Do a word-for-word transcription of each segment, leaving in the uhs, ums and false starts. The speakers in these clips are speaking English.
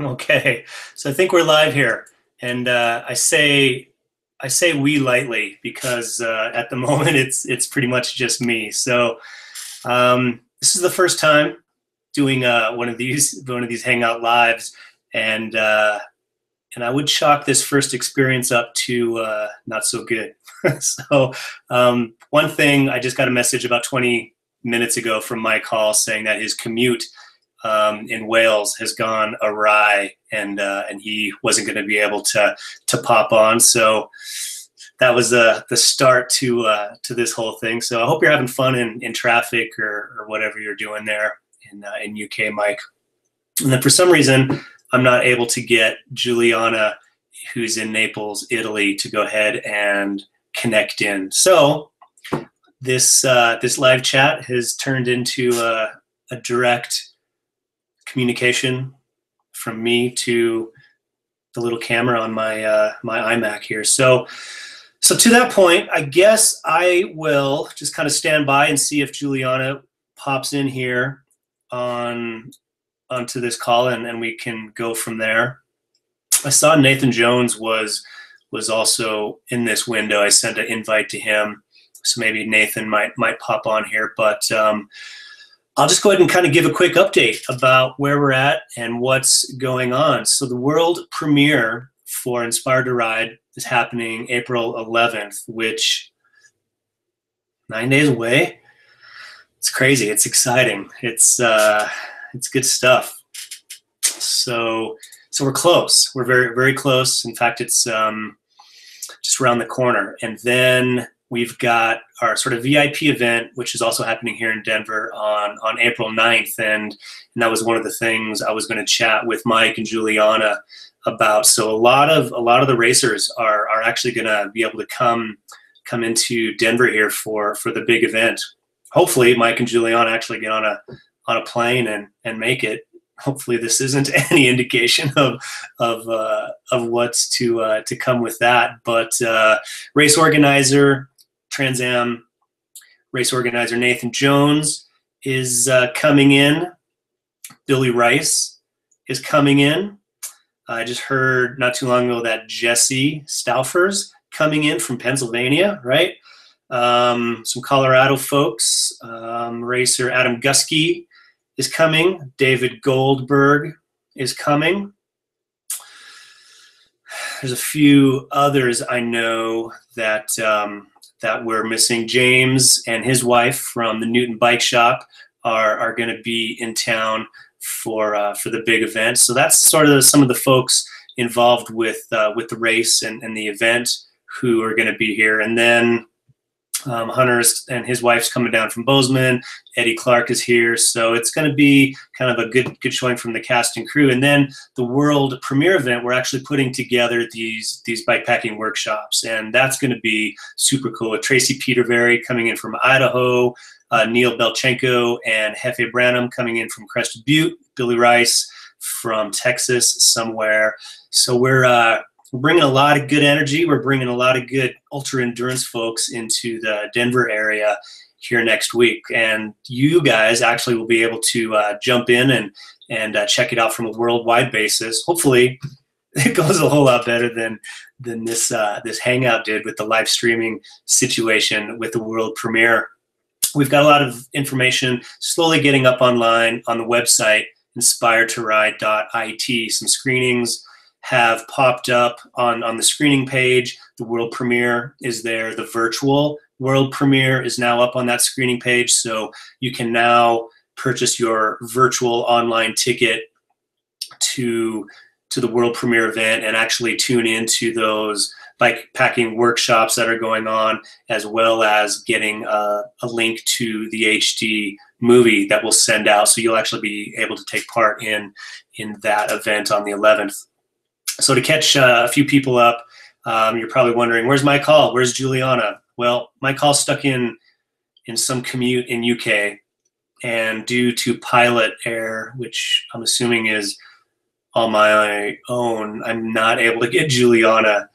Okay, so I think we're live here, and uh, I say I say we lightly because uh, at the moment it's it's pretty much just me. So um, this is the first time doing uh, one of these one of these hangout lives, and uh, and I would chalk this first experience up to uh, not so good. So um, one thing, I just got a message about twenty minutes ago from Mike Hall saying that his commute Um, in Wales has gone awry, and uh, and he wasn't going to be able to to pop on. So that was the the start to uh, to this whole thing. So I hope you're having fun in, in traffic or, or whatever you're doing there in uh, in U K, Mike. And then for some reason I'm not able to get Juliana, who's in Naples, Italy, to go ahead and connect in. So this uh, this live chat has turned into a, a direct communication from me to the little camera on my uh, my iMac here. So, so to that point, I guess I will just kind of stand by and see if Juliana pops in here on onto this call, and, and we can go from there. I saw Nathan Jones was was also in this window. I sent an invite to him, so maybe Nathan might might pop on here, but. Um, I'll just go ahead and kind of give a quick update about where we're at and what's going on. So the world premiere for Inspired to Ride is happening April eleventh, which nine days away. It's crazy. It's exciting. It's uh, it's good stuff. So so we're close. We're very very close. In fact, it's um, just around the corner. And then we've got our sort of V I P event, which is also happening here in Denver on, on April ninth. And, and that was one of the things I was going to chat with Mike and Juliana about. So a lot of, a lot of the racers are, are actually going to be able to come, come into Denver here for, for the big event. Hopefully Mike and Juliana actually get on a, on a plane and, and make it. Hopefully this isn't any indication of of uh, of what's to uh, to come with that. But uh, race organizer, Trans Am race organizer Nathan Jones is uh, coming in. Billy Rice is coming in. I just heard not too long ago that Jesse Stauffer's coming in from Pennsylvania, right? Um, some Colorado folks. Um, racer Adam Guskey is coming. David Goldberg is coming. There's a few others I know that um, that we're missing. James and his wife from the Newton Bike Shop are are going to be in town for uh, for the big event. So that's sort of some of the folks involved with uh, with the race and, and the event who are going to be here. And then um, Hunter and his wife's coming down from Bozeman. Eddie Clark is here. So it's going to be kind of a good, good showing from the cast and crew. And then the world premiere event, we're actually putting together these, these bikepacking workshops. And that's going to be super cool with Tracy Peterberry coming in from Idaho, uh, Neil Belchenko and Hefe Branham coming in from Crested Butte, Billy Rice from Texas somewhere. So we're, uh, We're bringing a lot of good energy. We're bringing a lot of good ultra endurance folks into the Denver area here next week, and you guys actually will be able to uh, jump in and and uh, check it out from a worldwide basis. Hopefully, it goes a whole lot better than than this uh, this hangout did with the live streaming situation with the world premiere. We've got a lot of information slowly getting up online on the website inspired to ride dot I T. Some screenings have popped up on, on the screening page. The world premiere is there. The virtual world premiere is now up on that screening page. So you can now purchase your virtual online ticket to, to the world premiere event and actually tune into those bikepacking workshops that are going on, as well as getting a, a link to the H D movie that we'll send out. So you'll actually be able to take part in, in that event on the eleventh. So to catch uh, a few people up, um, you're probably wondering, where's Mike Hall? Where's Juliana? Well, Mike Hall's stuck in in some commute in U K, and due to pilot error, which I'm assuming is on my own, I'm not able to get Juliana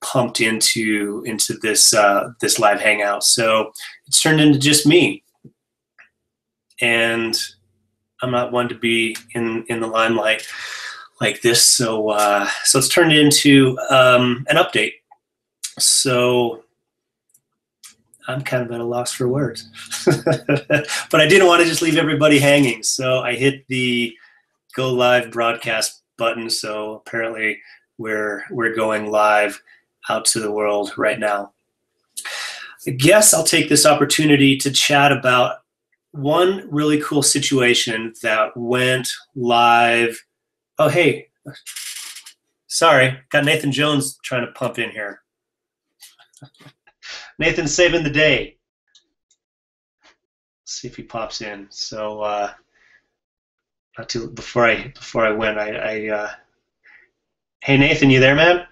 pumped into into this uh, this live hangout. So it's turned into just me, and I'm not one to be in, in the limelight like this. So, uh, so it's turned into um, an update. So I'm kind of at a loss for words, but I didn't want to just leave everybody hanging. So I hit the go live broadcast button. So apparently we're, we're going live out to the world right now. I guess I'll take this opportunity to chat about one really cool situation that went live. Oh, hey, sorry, got Nathan Jones trying to pump in here. Nathan's saving the day. Let's see if he pops in. So, uh, not too before I before I went, I. I uh, hey, Nathan, you there, man?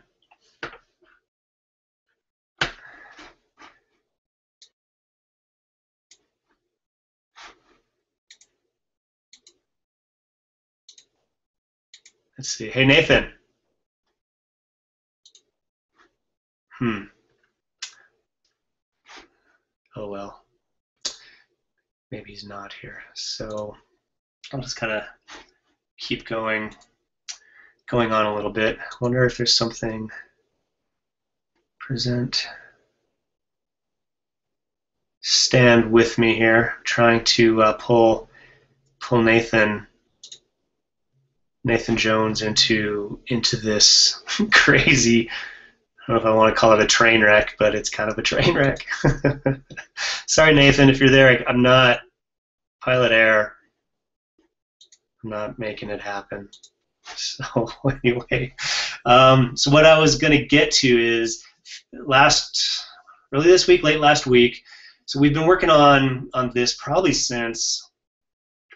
Let's see. Hey, Nathan. Hmm. Oh, well. Maybe he's not here. So I'll just kind of keep going, going on a little bit. Wonder if there's something present. Stand with me here. I'm trying to uh, pull, pull Nathan. Nathan Jones into into this crazy, I don't know if I want to call it a train wreck, but it's kind of a train wreck. Sorry, Nathan, if you're there, I'm not pilot air. I'm not making it happen. So anyway, um, so what I was going to get to is last, really this week, late last week, so we've been working on on this probably since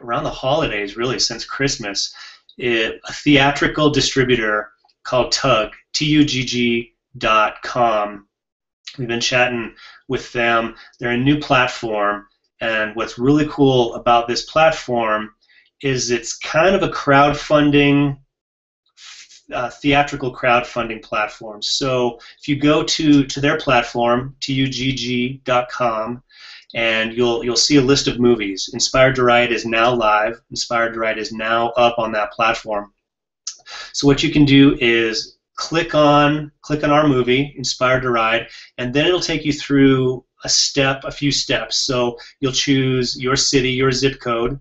around the holidays, really since Christmas. It, a theatrical distributor called TUGG, T U G G dot com. We've been chatting with them. They're a new platform, and what's really cool about this platform is it's kind of a crowdfunding, uh, theatrical crowdfunding platform. So if you go to, to their platform, T U G G dot com, and you'll you'll see a list of movies. Inspired to Ride is now live. Inspired to Ride is now up on that platform. So what you can do is click on click on our movie, Inspired to Ride, and then it'll take you through a step, a few steps. So you'll choose your city, your zip code,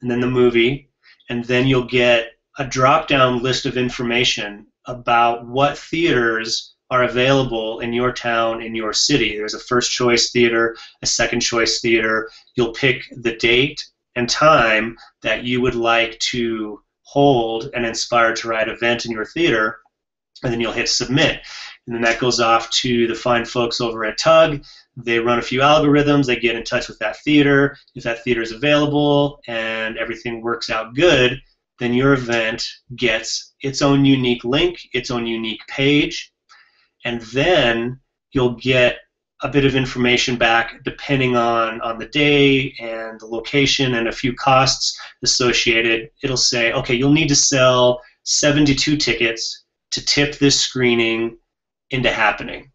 and then the movie, and then you'll get a drop-down list of information about what theaters are available in your town, in your city. There's a first choice theater, a second choice theater. You'll pick the date and time that you would like to hold an Inspired to Ride event in your theater, and then you'll hit submit. And then that goes off to the fine folks over at TUGG. They run a few algorithms, they get in touch with that theater. If that theater is available and everything works out good, then your event gets its own unique link, its own unique page, and then you'll get a bit of information back depending on, on the day and the location and a few costs associated. It'll say, okay, you'll need to sell seventy-two tickets to tip this screening into happening.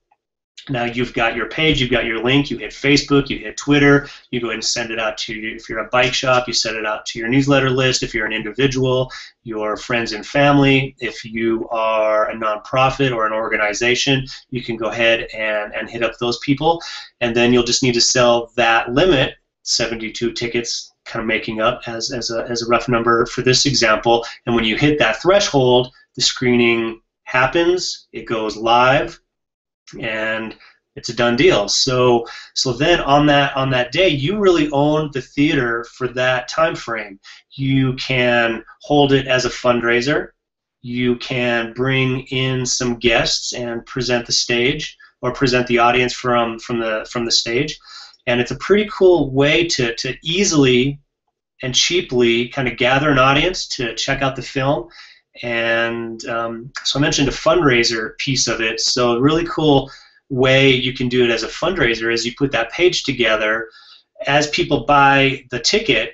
Now you've got your page, you've got your link, you hit Facebook, you hit Twitter, you go ahead and send it out to, if you're a bike shop, you send it out to your newsletter list, if you're an individual, your friends and family, if you are a nonprofit or an organization, you can go ahead and, and hit up those people, and then you'll just need to sell that limit, seventy-two tickets, kind of making up as, as, a, as a rough number for this example, and when you hit that threshold, the screening happens, it goes live, and it's a done deal. So, so then on that on that day, you really own the theater for that time frame. You can hold it as a fundraiser. You can bring in some guests and present the stage or present the audience from from the from the stage. And it's a pretty cool way to to easily and cheaply kind of gather an audience to check out the film. And um, so I mentioned a fundraiser piece of it. So a really cool way you can do it as a fundraiser is you put that page together. As people buy the ticket,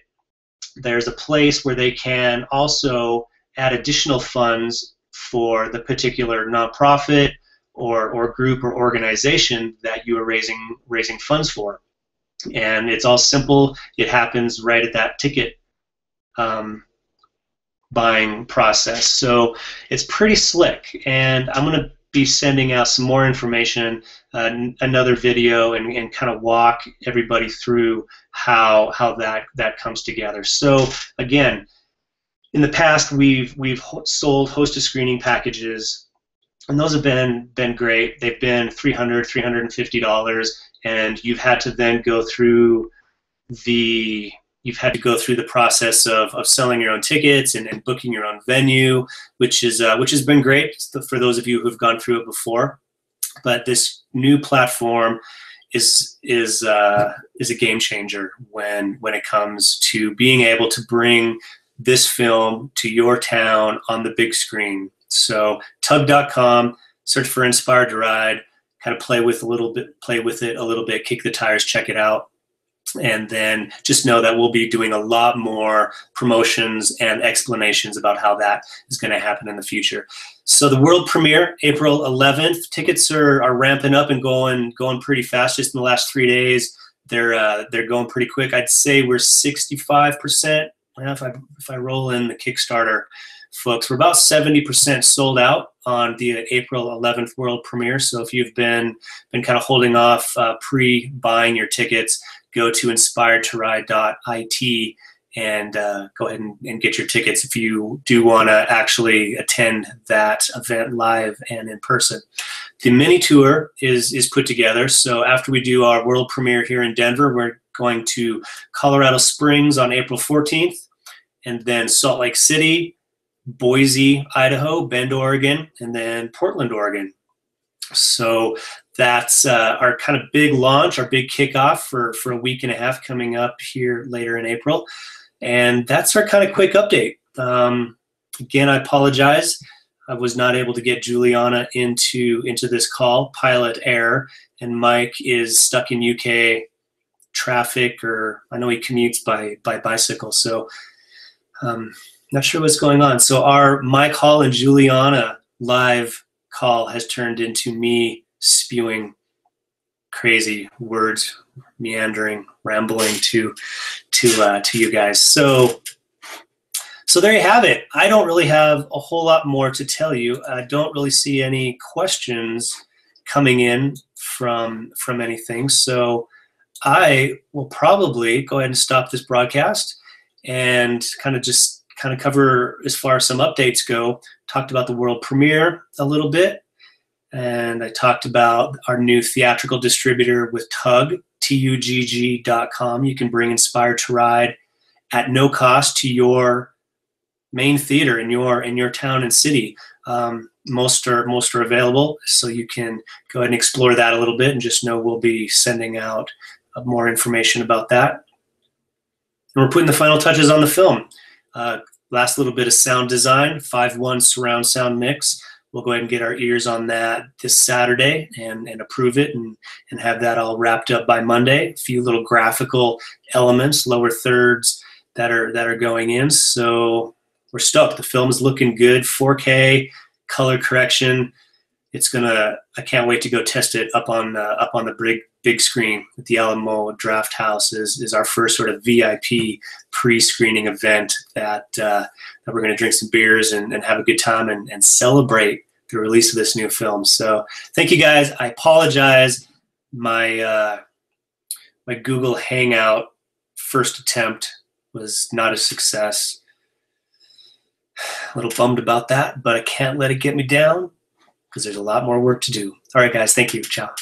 there's a place where they can also add additional funds for the particular nonprofit or, or group or organization that you are raising raising funds for. And it's all simple. It happens right at that ticket um, buying process. So it's pretty slick, and I'm going to be sending out some more information, uh, another video, and, and kind of walk everybody through how how that that comes together. So again, in the past we've we've ho sold hosted screening packages, and those have been been great. They've been three hundred, three hundred fifty dollars, and you've had to then go through the you've had to go through the process of, of selling your own tickets and, and booking your own venue, which is uh, which has been great for those of you who've gone through it before. But this new platform is is uh, is a game changer when when it comes to being able to bring this film to your town on the big screen. So T U G G dot com, search for Inspired to Ride, kind of play with a little bit, play with it a little bit, kick the tires, check it out. And then just know that we'll be doing a lot more promotions and explanations about how that is going to happen in the future. So the world premiere, April eleventh. Tickets are, are ramping up and going going pretty fast. Just in the last three days, they're uh, they're going pretty quick. I'd say we're sixty-five percent. Well, if I if I roll in the Kickstarter, folks, we're about seventy percent sold out on the April eleventh world premiere. So if you've been been kind of holding off uh, pre-buying your tickets, go to inspired to ride dot I T and uh, go ahead and, and get your tickets if you do want to actually attend that event live and in person. The mini tour is, is put together, so after we do our world premiere here in Denver, we're going to Colorado Springs on April fourteenth, and then Salt Lake City, Boise, Idaho, Bend, Oregon, and then Portland, Oregon. So that's uh, our kind of big launch, our big kickoff for, for a week and a half coming up here later in April. And that's our kind of quick update. Um, again, I apologize. I was not able to get Juliana into, into this call, pilot error, and Mike is stuck in U K traffic, or I know he commutes by, by bicycle. So um, not sure what's going on. So our Mike Hall and Juliana live call has turned into me spewing crazy words, meandering, rambling to to uh, to you guys. So so there you have it. I don't really have a whole lot more to tell you. I don't really see any questions coming in from from anything. So I will probably go ahead and stop this broadcast and kind of just kind of cover as far as some updates go. Talked about the world premiere a little bit, and I talked about our new theatrical distributor with Tugg, T U G G dot com. You can bring Inspired to Ride at no cost to your main theater in your in your town and city. Um, most are most are available, so you can go ahead and explore that a little bit, and just know we'll be sending out more information about that. And we're putting the final touches on the film. Uh, last little bit of sound design, five one surround sound mix. We'll go ahead and get our ears on that this Saturday and, and approve it and, and have that all wrapped up by Monday. A few little graphical elements, lower thirds that are that are going in. So we're stoked. The film is looking good. four K, color correction. It's gonna. I can't wait to go test it up on uh, up on the big big screen at the Alamo Draft House. Is is our first sort of V I P pre-screening event that uh, that we're gonna drink some beers and, and have a good time and, and celebrate the release of this new film. So thank you guys. I apologize. My uh, my Google Hangout first attempt was not a success. A little bummed about that, but I can't let it get me down, because there's a lot more work to do. All right, guys. Thank you. Ciao.